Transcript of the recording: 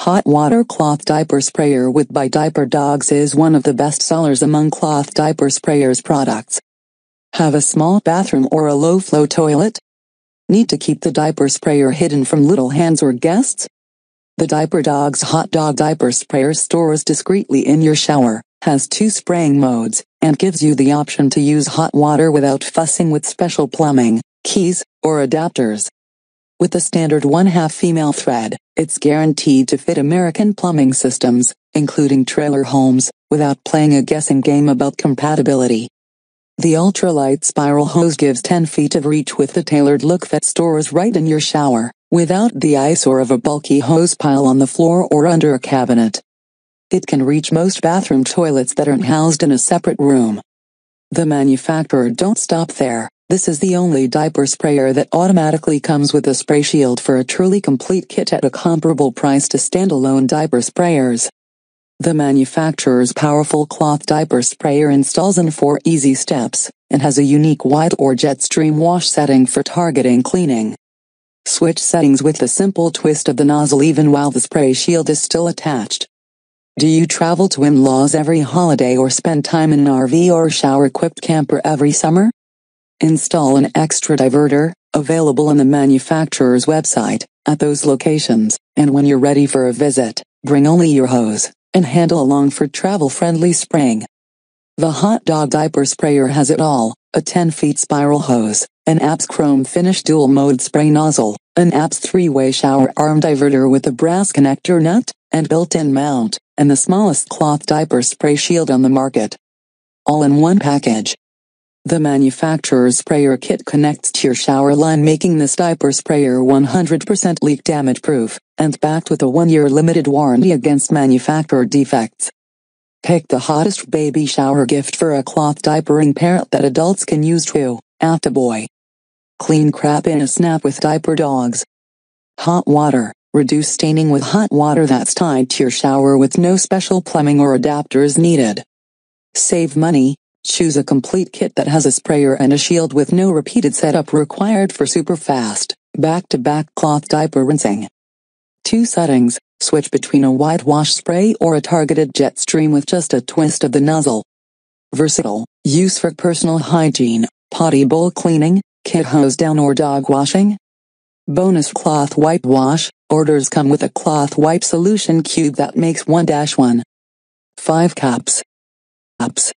Hot Water Cloth Diaper Sprayer with by Diaper Dawgs is one of the best sellers among cloth diaper sprayers products. Have a small bathroom or a low-flow toilet? Need to keep the diaper sprayer hidden from little hands or guests? The Diaper Dawgs Hot Dawg Diaper Sprayer stores discreetly in your shower, has 2 spraying modes, and gives you the option to use hot water without fussing with special plumbing, keys, or adapters. With the standard 1/2 female thread, it's guaranteed to fit American plumbing systems, including trailer homes, without playing a guessing game about compatibility. The ultralight spiral hose gives 10 feet of reach with the tailored look that stores right in your shower, without the eyesore of a bulky hose pile on the floor or under a cabinet. It can reach most bathroom toilets that aren't housed in a separate room. The manufacturer don't stop there. This is the only diaper sprayer that automatically comes with a spray shield for a truly complete kit at a comparable price to standalone diaper sprayers. The manufacturer's powerful cloth diaper sprayer installs in 4 easy steps, and has a unique wide or jet stream wash setting for targeting cleaning. Switch settings with the simple twist of the nozzle even while the spray shield is still attached. Do you travel to in-laws every holiday or spend time in an RV or shower-equipped camper every summer? Install an extra diverter, available on the manufacturer's website, at those locations, and when you're ready for a visit, bring only your hose and handle along for travel-friendly spraying. The Hot Dawg Diaper Sprayer has it all: a 10-foot spiral hose, an ABS chrome finish dual-mode spray nozzle, an ABS 3-way shower arm diverter with a brass connector nut and built-in mount, and the smallest cloth diaper spray shield on the market. All in one package. The manufacturer's sprayer kit connects to your shower line, making this diaper sprayer 100% leak damage proof, and backed with a 1-year limited warranty against manufacturer defects. Pick the hottest baby shower gift for a cloth diapering parent that adults can use too. Attaboy. Clean crap in a snap with Diaper Dawgs. Hot water. Reduce staining with hot water that's tied to your shower with no special plumbing or adapters needed. Save money. Choose a complete kit that has a sprayer and a shield with no repeated setup required for super fast, back-to-back cloth diaper rinsing. 2 settings, switch between a wide wash spray or a targeted jet stream with just a twist of the nozzle. Versatile, use for personal hygiene, potty bowl cleaning, kid hose down or dog washing. Bonus cloth wipe wash, orders come with a cloth wipe solution cube that makes 1-1. 5 cups.